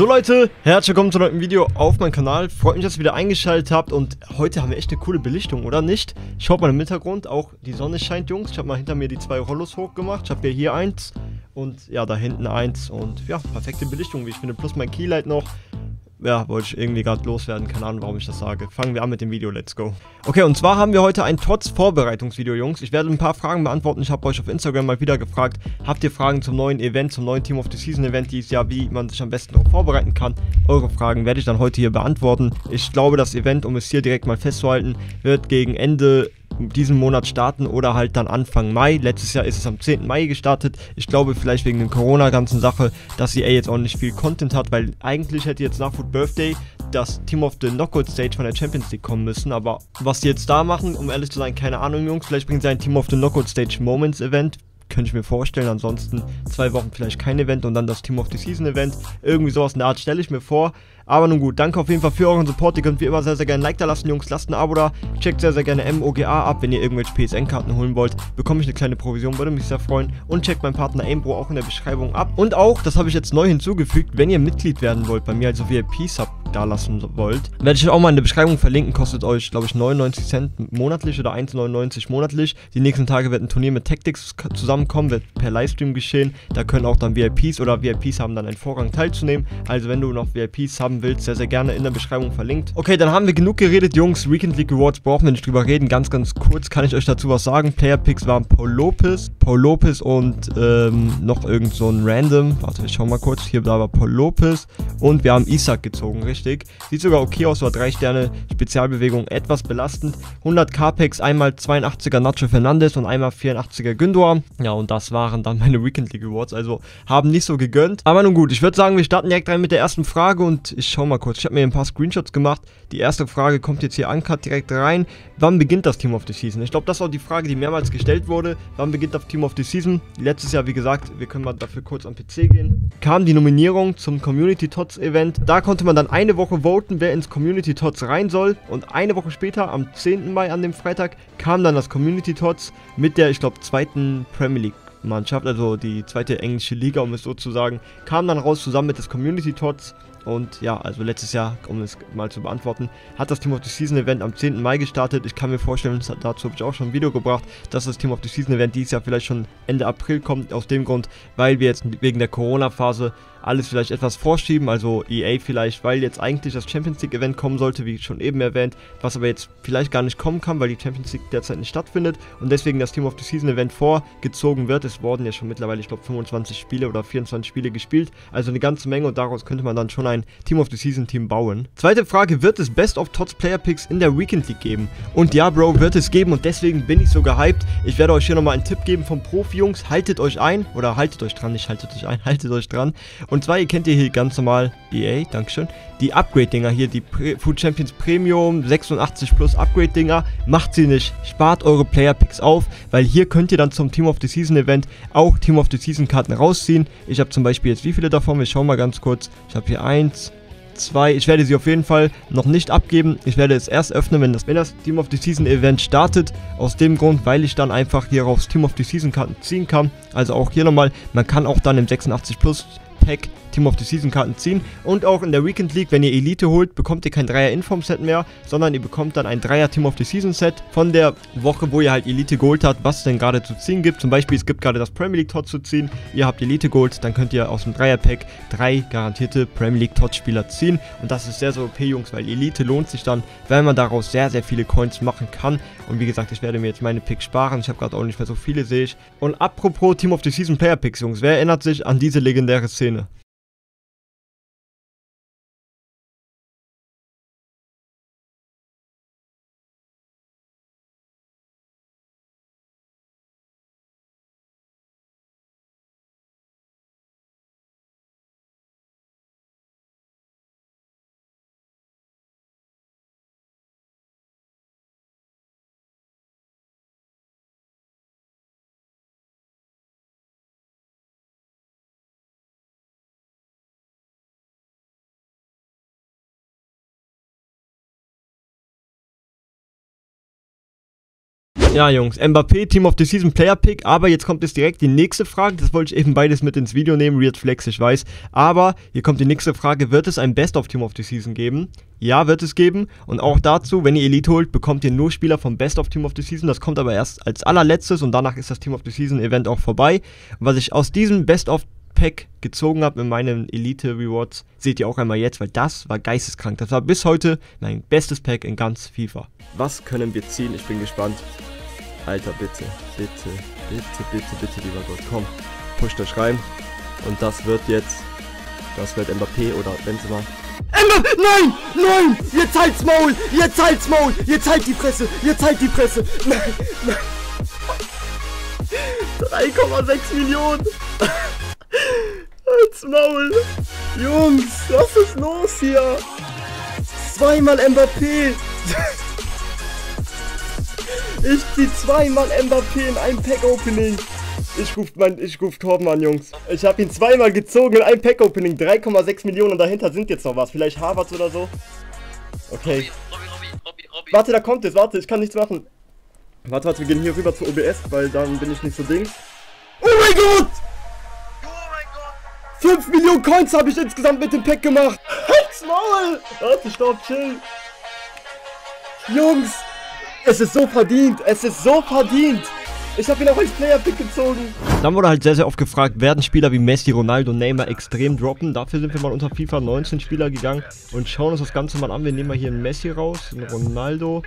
So Leute, herzlich willkommen zu einem neuen Video auf meinem Kanal. Freut mich, dass ihr wieder eingeschaltet habt und heute haben wir echt eine coole Belichtung, oder nicht? Schaut mal im Hintergrund, auch die Sonne scheint, Jungs. Ich habe mal hinter mir die zwei Rollos hochgemacht. Ich habe hier eins und ja, da hinten eins und ja, perfekte Belichtung, wie ich finde. Plus mein Keylight noch. Ja, wollte ich irgendwie gerade loswerden, keine Ahnung, warum ich das sage. Fangen wir an mit dem Video, let's go. Okay, und zwar haben wir heute ein TOTS-Vorbereitungsvideo, Jungs. Ich werde ein paar Fragen beantworten. Ich habe euch auf Instagram mal wieder gefragt, habt ihr Fragen zum neuen Event, zum neuen Team of the Season Event dieses Jahr, wie man sich am besten auch vorbereiten kann? Eure Fragen werde ich dann heute hier beantworten. Ich glaube, das Event, um es hier direkt mal festzuhalten, wird gegen Ende diesen Monat starten oder halt dann Anfang Mai. Letztes Jahr ist es am 10. Mai gestartet. Ich glaube vielleicht wegen der Corona-ganzen Sache, dass EA jetzt auch nicht viel Content hat, weil eigentlich hätte jetzt nach Foot Birthday das Team of the Knockout Stage von der Champions League kommen müssen, aber was die jetzt da machen, um ehrlich zu sein, keine Ahnung, Jungs. Vielleicht bringen sie ein Team of the Knockout Stage Moments Event, könnte ich mir vorstellen, ansonsten 2 Wochen vielleicht kein Event und dann das Team of the Season Event, irgendwie sowas in der Art stelle ich mir vor, aber nun gut, danke auf jeden Fall für euren Support, ihr könnt wie immer sehr, sehr gerne ein Like da lassen, Jungs, lasst ein Abo da, checkt sehr, sehr gerne MOGA ab, wenn ihr irgendwelche PSN-Karten holen wollt, bekomme ich eine kleine Provision, würde mich sehr freuen und checkt meinen Partner AIMBRO auch in der Beschreibung ab und auch, das habe ich jetzt neu hinzugefügt, wenn ihr Mitglied werden wollt bei mir, also VIP-Sub da lassen wollt, werde ich auch mal in der Beschreibung verlinken, kostet euch, glaube ich, 99 Cent monatlich oder 1,99 monatlich. Die nächsten Tage wird ein Turnier mit Tactics zusammenkommen, wird per Livestream geschehen, da können auch dann VIPs oder VIPs haben dann einen Vorrang teilzunehmen, also wenn du noch VIPs haben willst, sehr, sehr gerne in der Beschreibung verlinkt. Okay, dann haben wir genug geredet, Jungs, Weekend League Rewards brauchen wir nicht drüber reden, ganz, ganz kurz kann ich euch dazu was sagen, Player Picks waren Pau López und noch irgend so ein Random, warte, ich schau mal kurz, hier da war Pau López und wir haben Isak gezogen, richtig? Sieht sogar okay aus, war 3 Sterne, Spezialbewegung etwas belastend. 100k Packs, einmal 82er Nacho Fernandes und einmal 84er Gündor. Ja, und das waren dann meine Weekend League Rewards, also haben nicht so gegönnt. Aber nun gut, ich würde sagen, wir starten direkt rein mit der ersten Frage und ich schau mal kurz, ich habe mir ein paar Screenshots gemacht. Die erste Frage kommt jetzt hier uncut direkt rein. Wann beginnt das Team of the Season? Ich glaube, das ist auch die Frage, die mehrmals gestellt wurde. Wann beginnt das Team of the Season? Letztes Jahr, wie gesagt, wir können mal dafür kurz am PC gehen. Kam die Nominierung zum Community TOTS Event. Da konnte man dann eine Woche voten, wer ins Community TOTS rein soll und eine Woche später, am 10. Mai an dem Freitag, kam dann das Community TOTS mit der, ich glaube, 2. Premier League Mannschaft, also die 2. englische Liga, um es so zu sagen, kam dann raus zusammen mit des Community TOTS und ja, also letztes Jahr, um es mal zu beantworten, hat das Team of the Season Event am 10. Mai gestartet. Ich kann mir vorstellen, dazu habe ich auch schon ein Video gebracht, dass das Team of the Season Event dieses Jahr vielleicht schon Ende April kommt, aus dem Grund, weil wir jetzt wegen der Corona-Phase alles vielleicht etwas vorschieben, also EA vielleicht, weil jetzt eigentlich das Champions League Event kommen sollte, wie schon eben erwähnt, was aber jetzt vielleicht gar nicht kommen kann, weil die Champions League derzeit nicht stattfindet und deswegen das Team of the Season Event vorgezogen wird. Es wurden ja schon mittlerweile, ich glaube, 25 Spiele oder 24 Spiele gespielt, also eine ganze Menge und daraus könnte man dann schon ein Team of the Season Team bauen. Zweite Frage, wird es Best of TOTS Player Picks in der Weekend League geben? Und ja, Bro, wird es geben und deswegen bin ich so gehypt. Ich werde euch hier nochmal einen Tipp geben vom Profi, Jungs, haltet euch ein, oder haltet euch dran, nicht haltet euch ein, haltet euch dran. Und zwar, ihr kennt ihr hier ganz normal EA, Dankeschön, die Upgrade-Dinger hier, die Food Champions Premium 86 Plus Upgrade-Dinger, macht sie nicht, spart eure Player-Picks auf, weil hier könnt ihr dann zum Team of the Season Event auch Team of the Season Karten rausziehen. Ich habe zum Beispiel jetzt wie viele davon, wir schauen mal ganz kurz, ich habe hier 1, 2, ich werde sie auf jeden Fall noch nicht abgeben, ich werde es erst öffnen, wenn das Team of the Season Event startet, aus dem Grund, weil ich dann einfach hier aufs Team of the Season Karten ziehen kann, also auch hier nochmal, man kann auch dann im 86 Plus Pack Team of the Season Karten ziehen und auch in der Weekend League, wenn ihr Elite holt, bekommt ihr kein 3er Inform Set mehr, sondern ihr bekommt dann ein 3er Team of the Season Set von der Woche, wo ihr halt Elite geholt habt, was es denn gerade zu ziehen gibt. Zum Beispiel, es gibt gerade das Premier League TOTS zu ziehen, ihr habt Elite geholt, dann könnt ihr aus dem 3er Pack 3 garantierte Premier League TOTS Spieler ziehen und das ist sehr, sehr OP, Jungs, weil Elite lohnt sich dann, weil man daraus sehr, sehr viele Coins machen kann und wie gesagt, ich werde mir jetzt meine Picks sparen, ich habe gerade auch nicht mehr so viele, sehe ich. Und apropos Team of the Season Player Picks, Jungs, wer erinnert sich an diese legendäre Szene? Ja, Jungs, Mbappé, Team of the Season, Player Pick, aber jetzt kommt jetzt direkt die nächste Frage, das wollte ich eben beides mit ins Video nehmen, Weird Flex, ich weiß, aber hier kommt die nächste Frage, wird es ein Best of Team of the Season geben? Ja, wird es geben und auch dazu, wenn ihr Elite holt, bekommt ihr nur Spieler vom Best of Team of the Season, das kommt aber erst als allerletztes und danach ist das Team of the Season Event auch vorbei. Und was ich aus diesem Best of Pack gezogen habe in meinen Elite Rewards, seht ihr auch einmal jetzt, weil das war geisteskrank. Das war bis heute mein bestes Pack in ganz FIFA. Was können wir ziehen? Ich bin gespannt. Alter, bitte, bitte, bitte, bitte, bitte, lieber Gott, komm, push das rein. Und das wird Mbappé oder Benzema. Mbappé, nein, nein, jetzt halt's Maul, jetzt halt's Maul, jetzt halt die Fresse, jetzt halt die Fresse. Nein, nein. 3,6 Millionen. Halt's Maul. Jungs, was ist los hier? Zweimal Mbappé. Ich zieh zweimal Mbappé in einem Pack-Opening. Ich ruf Torben an, Jungs. Ich habe ihn zweimal gezogen in einem Pack-Opening. 3,6 Millionen und dahinter sind jetzt noch was. Vielleicht Havertz oder so. Okay. Robby. Warte, da kommt es. Warte, ich kann nichts machen. Warte, wir gehen hier rüber zu OBS, weil dann bin ich nicht so ding. Oh mein Gott! 5 Millionen Coins habe ich insgesamt mit dem Pack gemacht. Halt's Maul! Warte, stopp, chill. Jungs! Es ist so verdient, es ist so verdient. Ich habe ihn auch als Player-Pick gezogen. Dann wurde halt sehr, sehr oft gefragt, werden Spieler wie Messi, Ronaldo und Neymar extrem droppen? Dafür sind wir mal unter FIFA 19 Spieler gegangen und schauen uns das Ganze mal an. Wir nehmen mal hier einen Messi raus, einen Ronaldo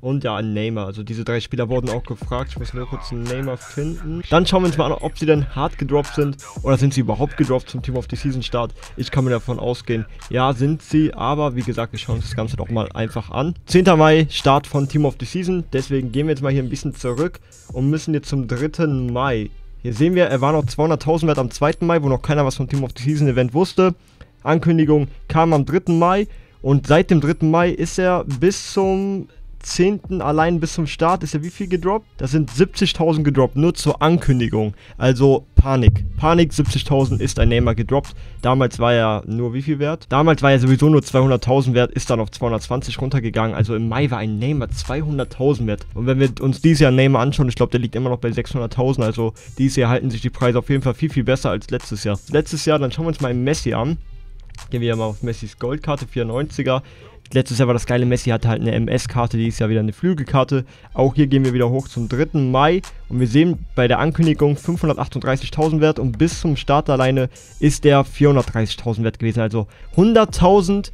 und ja, einen Neymar. Also diese drei Spieler wurden auch gefragt. Ich muss nur kurz einen Neymar finden. Dann schauen wir uns mal an, ob sie denn hart gedroppt sind oder sind sie überhaupt gedroppt zum Team of the Season Start. Ich kann mir davon ausgehen, ja sind sie, aber wie gesagt, wir schauen uns das Ganze doch mal einfach an. 10. Mai, Start von Team of the Season. Deswegen gehen wir jetzt mal hier ein bisschen zurück und müssen jetzt zum 3. Mai. Hier sehen wir, er war noch 200.000 wert am 2. Mai, wo noch keiner was vom Team of the Season Event wusste. Ankündigung kam am 3. Mai und seit dem 3. Mai ist er bis zum 10. allein bis zum Start ist ja wie viel gedroppt? Das sind 70.000 gedroppt, nur zur Ankündigung. Also Panik. Panik, 70.000 ist ein Neymar gedroppt. Damals war er nur wie viel wert? Damals war er sowieso nur 200.000 wert, ist dann auf 220 runtergegangen. Also im Mai war ein Neymar 200.000 wert. Und wenn wir uns dieses Jahr Neymar anschauen, ich glaube, der liegt immer noch bei 600.000. Also dieses Jahr halten sich die Preise auf jeden Fall viel, viel besser als letztes Jahr. Letztes Jahr, dann schauen wir uns mal Messi an. Gehen wir mal auf Messis Goldkarte, 94er. Letztes Jahr war das geile, Messi hatte halt eine MS-Karte, die ist ja wieder eine Flügelkarte. Auch hier gehen wir wieder hoch zum 3. Mai und wir sehen bei der Ankündigung 538.000 wert und bis zum Start alleine ist der 430.000 wert gewesen. Also 100.000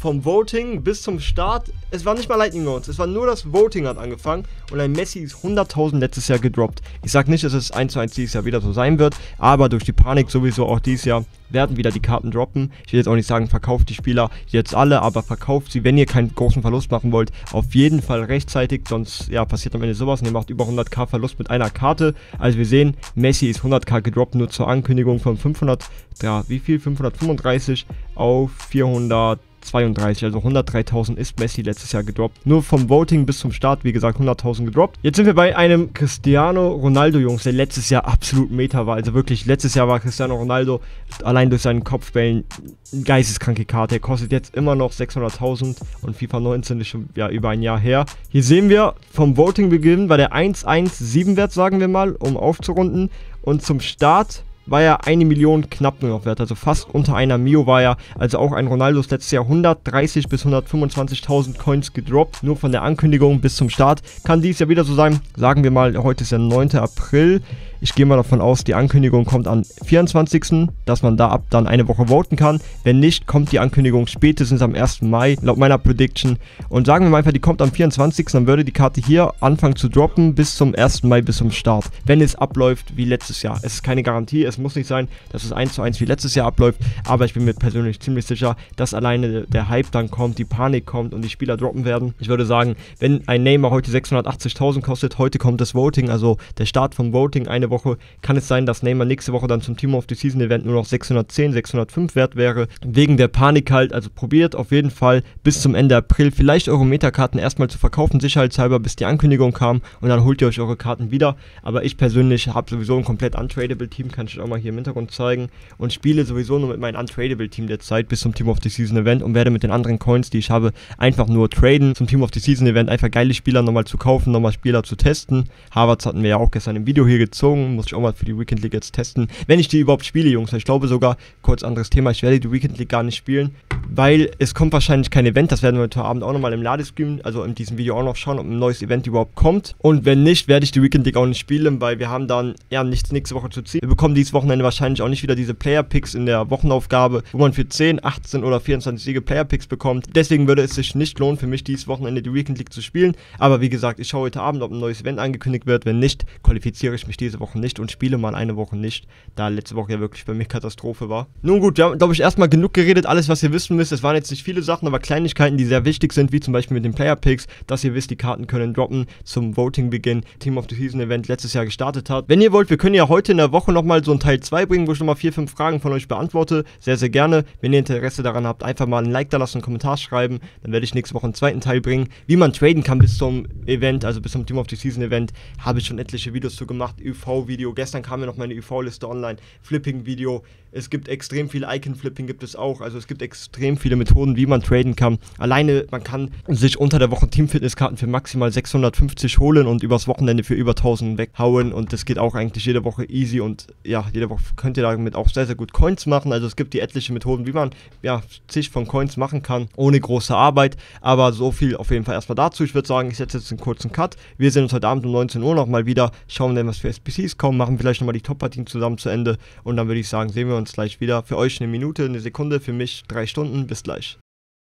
vom Voting bis zum Start. Es war nicht mal Lightning Rounds, es war nur das Voting hat angefangen und ein Messi ist 100.000 letztes Jahr gedroppt. Ich sag nicht, dass es 1:1 dieses Jahr wieder so sein wird, aber durch die Panik sowieso auch dieses Jahr werden wieder die Karten droppen. Ich will jetzt auch nicht sagen, verkauft die Spieler jetzt alle, aber verkauft sie, wenn ihr keinen großen Verlust machen wollt, auf jeden Fall rechtzeitig, sonst ja, passiert am Ende sowas und ihr macht über 100k Verlust mit einer Karte. Also wir sehen, Messi ist 100k gedroppt, nur zur Ankündigung von 535 auf 432, also 103.000 ist Messi letztes Jahr gedroppt. Nur vom Voting bis zum Start, wie gesagt, 100.000 gedroppt. Jetzt sind wir bei einem Cristiano Ronaldo, Jungs, der letztes Jahr absolut Meta war. Also wirklich, letztes Jahr war Cristiano Ronaldo allein durch seinen Kopfbällen eine geisteskranke Karte. Er kostet jetzt immer noch 600.000 und FIFA 19 ist schon ja, über ein Jahr her. Hier sehen wir, vom Voting beginnen war der 117 wert, sagen wir mal, um aufzurunden. Und zum Start war ja 1 Million knapp nur noch wert, also fast unter einer Mio war ja, also auch ein Ronaldos letztes Jahr 130 bis 125.000 Coins gedroppt, nur von der Ankündigung bis zum Start. Kann dies ja wieder so sein, sagen wir mal, heute ist ja 9. April, ich gehe mal davon aus, die Ankündigung kommt am 24., dass man da ab dann eine Woche voten kann, wenn nicht, kommt die Ankündigung spätestens am 1. Mai, laut meiner Prediction, und sagen wir mal einfach, die kommt am 24., dann würde die Karte hier anfangen zu droppen bis zum 1. Mai, bis zum Start, wenn es abläuft wie letztes Jahr. Es ist keine Garantie, es muss nicht sein, dass es 1:1 wie letztes Jahr abläuft, aber ich bin mir persönlich ziemlich sicher, dass alleine der Hype dann kommt, die Panik kommt und die Spieler droppen werden. Ich würde sagen, wenn ein Neymar heute 680.000 kostet, heute kommt das Voting, also der Start vom Voting eine der Woche, kann es sein, dass Neymar nächste Woche dann zum Team of the Season Event nur noch 610, 605 wert wäre, wegen der Panik halt. Also probiert auf jeden Fall bis zum Ende April vielleicht eure Metakarten erstmal zu verkaufen, sicherheitshalber, bis die Ankündigung kam, und dann holt ihr euch eure Karten wieder. Aber ich persönlich habe sowieso ein komplett untradable Team, kann ich auch mal hier im Hintergrund zeigen, und spiele sowieso nur mit meinem untradable Team derzeit bis zum Team of the Season Event und werde mit den anderen Coins, die ich habe, einfach nur traden, zum Team of the Season Event einfach geile Spieler nochmal zu kaufen, nochmal Spieler zu testen. Havertz hatten wir ja auch gestern im Video hier gezogen, muss ich auch mal für die Weekend League jetzt testen, wenn ich die überhaupt spiele, Jungs. Ich glaube sogar, kurz anderes Thema, ich werde die Weekend League gar nicht spielen, weil es kommt wahrscheinlich kein Event, das werden wir heute Abend auch nochmal im Ladescreen, also in diesem Video auch noch schauen, ob ein neues Event überhaupt kommt, und wenn nicht, werde ich die Weekend League auch nicht spielen, weil wir haben dann ja nichts nächste Woche zu ziehen. Wir bekommen dieses Wochenende wahrscheinlich auch nicht wieder diese Player Picks in der Wochenaufgabe, wo man für 10, 18 oder 24 Siege Player Picks bekommt, deswegen würde es sich nicht lohnen für mich, dieses Wochenende die Weekend League zu spielen, aber wie gesagt, ich schaue heute Abend, ob ein neues Event angekündigt wird. Wenn nicht, qualifiziere ich mich diese Woche nicht und spiele mal eine Woche nicht, da letzte Woche ja wirklich bei mir Katastrophe war. Nun gut, wir haben, glaube ich, erstmal genug geredet, alles was ihr wissen müsst. Es waren jetzt nicht viele Sachen, aber Kleinigkeiten, die sehr wichtig sind, wie zum Beispiel mit den Player Picks, dass ihr wisst, die Karten können droppen zum Voting-Beginn, Team of the Season Event letztes Jahr gestartet hat. Wenn ihr wollt, wir können ja heute in der Woche nochmal so ein Teil 2 bringen, wo ich nochmal 4, 5 Fragen von euch beantworte. Sehr, sehr gerne. Wenn ihr Interesse daran habt, einfach mal ein Like da lassen, einen Kommentar schreiben, dann werde ich nächste Woche einen zweiten Teil bringen. Wie man traden kann bis zum Event, also bis zum Team of the Season Event, habe ich schon etliche Videos zu gemacht. ÜV-Video, gestern kam mir noch meine ÜV-Liste online, Flipping-Video, es gibt extrem viel Icon-Flipping gibt es auch, also es gibt extrem viele Methoden, wie man traden kann. Alleine, man kann sich unter der Woche Team-Fitness-Karten für maximal 650 holen und übers Wochenende für über 1000 weghauen, und das geht auch eigentlich jede Woche easy, und ja, jede Woche könnt ihr damit auch sehr, sehr gut Coins machen. Also es gibt die etliche Methoden, wie man ja zig von Coins machen kann, ohne große Arbeit, aber so viel auf jeden Fall erstmal dazu. Ich würde sagen, ich setze jetzt einen kurzen Cut. Wir sehen uns heute Abend um 19 Uhr nochmal wieder, schauen dann, was für SPCs kommen, machen vielleicht nochmal die Top-Partien zusammen zu Ende, und dann würde ich sagen, sehen wir uns gleich wieder. Für euch eine Minute, eine Sekunde, für mich 3 Stunden. Bis gleich.